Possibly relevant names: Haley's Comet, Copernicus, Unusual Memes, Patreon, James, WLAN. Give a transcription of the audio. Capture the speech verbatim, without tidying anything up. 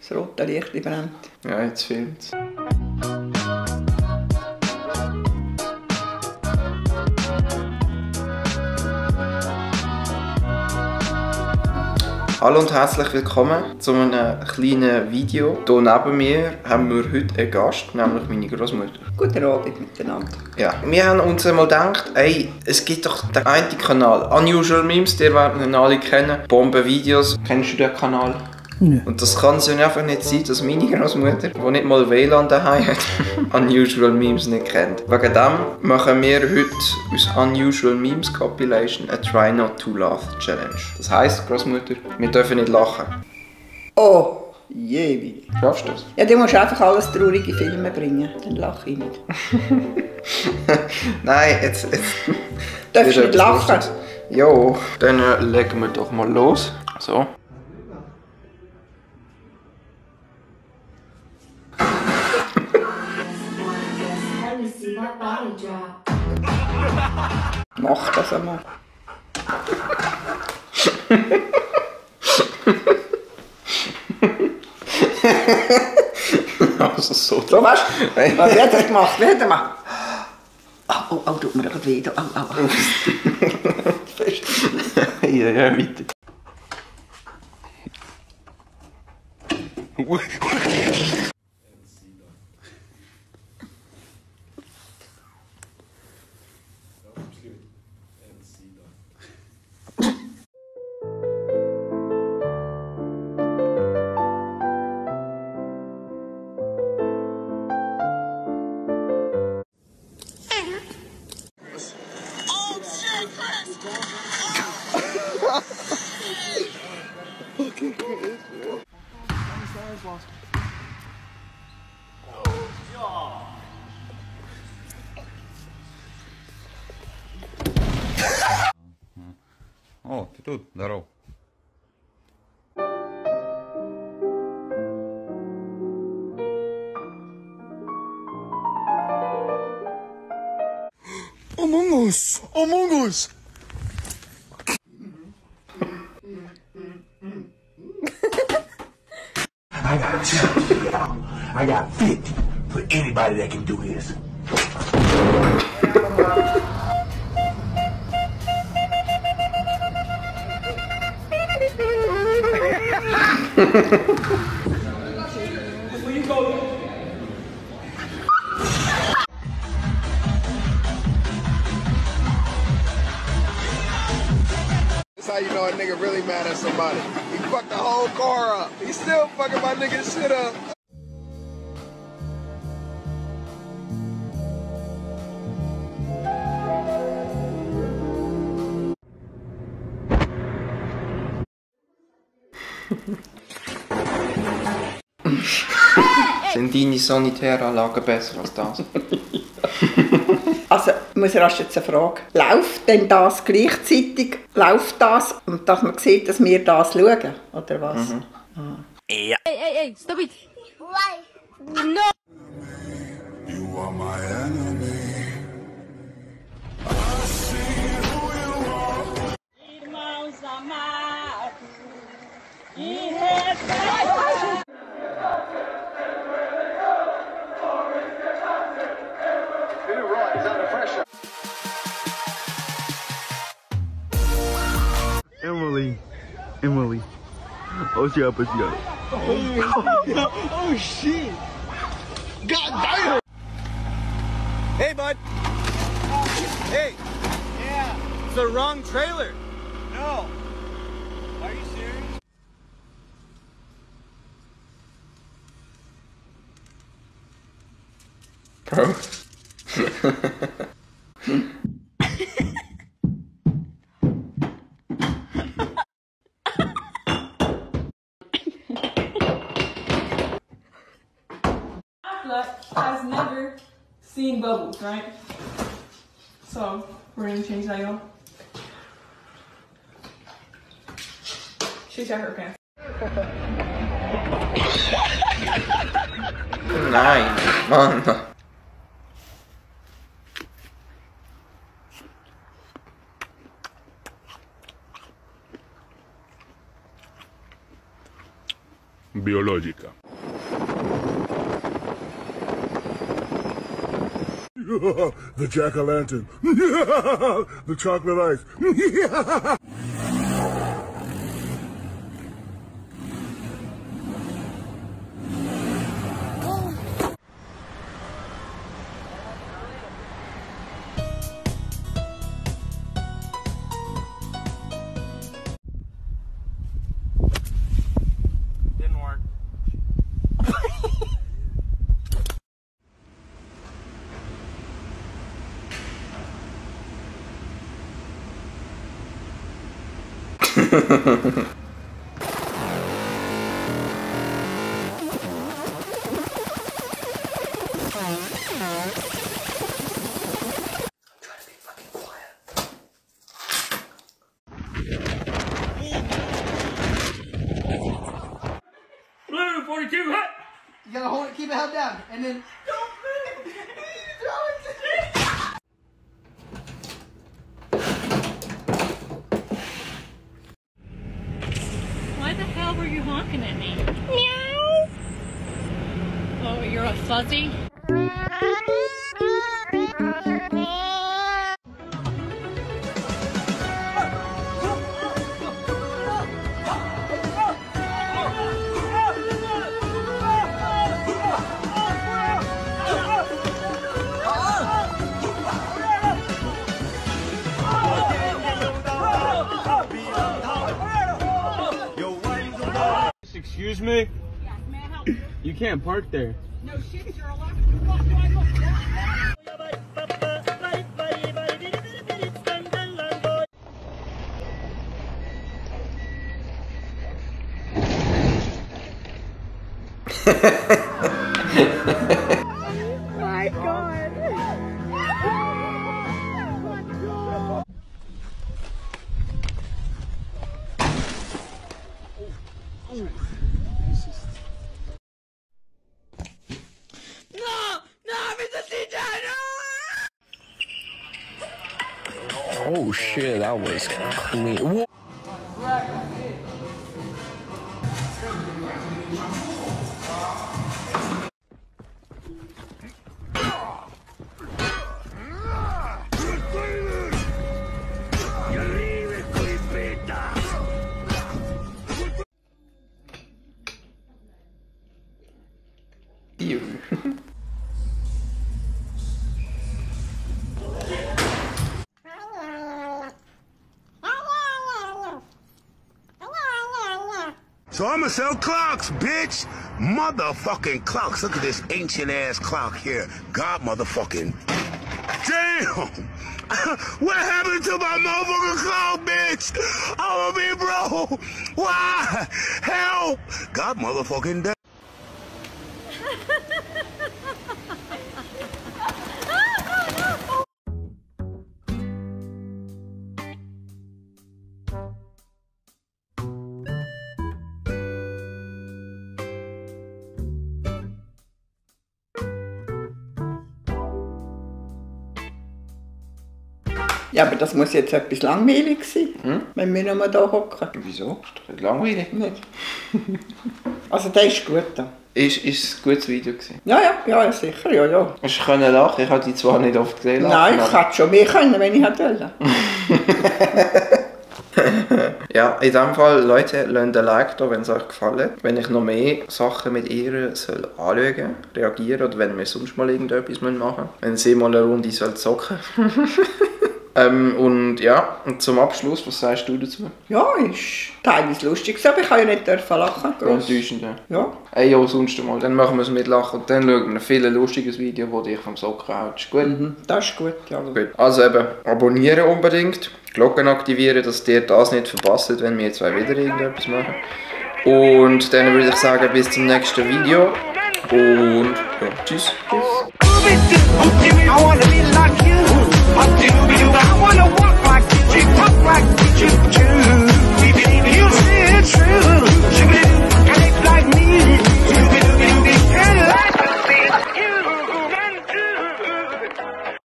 Das rote Licht brennt. Ja, jetzt filmt's. Hallo und herzlich willkommen zu einem kleinen Video. Hier neben mir haben wir heute einen Gast, nämlich meine Großmutter. Guten Abend miteinander. Ja, wir haben uns mal gedacht, ey, es gibt doch den einen Kanal, Unusual Memes, die werden ihn alle kennen. Bombenvideos. Kennst du den Kanal? Nein. Und das kann es ja einfach nicht sein, dass meine Großmutter, die nicht mal W L A N daheim hat, Unusual Memes nicht kennt. Wegen dem machen wir heute aus Unusual Memes Compilation eine Try Not to Laugh Challenge. Das heisst, Großmutter, wir dürfen nicht lachen. Oh, je. Schaffst du das? Ja, du musst einfach alles traurige Filme bringen, dann lache ich nicht. Nein, jetzt... jetzt darfst du nicht lachen? Lustig. Jo, dann legen wir doch mal los. So. Mach das einmal. Also so. So was? Wer hat das gemacht? Wer hat das gemacht? Au, au, au, tut mir gerade weh. Au, au, au. Fest. Ja, ja, bitte. Okay, О, ты тут, здоров. Among Us, Among Us. I got challenge. I got fifty for anybody that can do this. Where you go? That's how you know a nigga really mad at somebody. Fuck the whole car up. He's still fucking my nigga's shit up. Sind deine Sanitäranlagen besser als das? Also, ich muss rasch jetzt eine Frage. Läuft denn das gleichzeitig? Läuft das? Und dass man sieht, dass wir das schauen? Oder was? Mhm. Ah. Ja. Ey, ey, ey, stop it! Why? No! You are my enemy. I see who you are. Irmãos amados, e respeito. Emily, Emily, oh shit, but you oh shit, god damn. Hey bud, hey, yeah, it's the wrong trailer. No, are you serious? Bro. Has never seen bubbles, right? So we're gonna change that y'all. She shot her pants. Nein, Mann. biológica. The jack-o'-lantern. The chocolate ice. You gotta hold it, keep it held down, and then don't move. You need to throw it to me. Why the hell were you honking at me? Meow. Oh, you're a fuzzy. Excuse me? Yes, may I help you? You can't park there. No shit, you're allowed to walk right off. Oh my god. Oh my god. Ooh. Oh shit, that was clean. Whoa. You. So I'ma sell clocks, bitch! Motherfucking clocks. Look at this ancient ass clock here. God motherfucking damn! What happened to my motherfucking clock, bitch? I'ma be broke! Why? Help! God motherfucking damn. Ja, aber das muss jetzt etwas langweilig sein, hm? Wenn wir nochmal hier hocken. Wieso? Ist doch nicht langweilig. Nicht. Also der ist gut da. Ist, ist ein gutes Video gewesen? Ja, ja, ja, sicher, ja, ja. Hast du können lachen? Ich habe die zwar nicht oft gesehen. Nein, lachen, ich hätte schon mehr können, wenn ich hätte wollen. Ja, in dem Fall, Leute, lasst ein Like da, wenn es euch gefallen. Wenn ich noch mehr Sachen mit ihr soll anschauen, reagieren oder wenn wir sonst mal irgendetwas machen müssen. Wenn sie mal eine Runde soll zocken. Ähm, und ja, und zum Abschluss, was sagst du dazu? Ja, ist teilweise lustig, aber ich kann ja nicht lachen. Enttäuschend, ja. Ja. Ey, ja, sonst mal, dann machen wir es mit Lachen und dann schauen wir viel ein lustiges Video, das dich vom Socken haut. Ist gut? Mhm, das ist gut, ja. Gut. Also eben, abonnieren unbedingt, Glocken aktivieren, dass ihr das nicht verpasst, wenn wir jetzt wieder irgendetwas machen. Und dann würde ich sagen, bis zum nächsten Video und ja, tschüss. Tschüss. I wanna be like you. What do you do? I wanna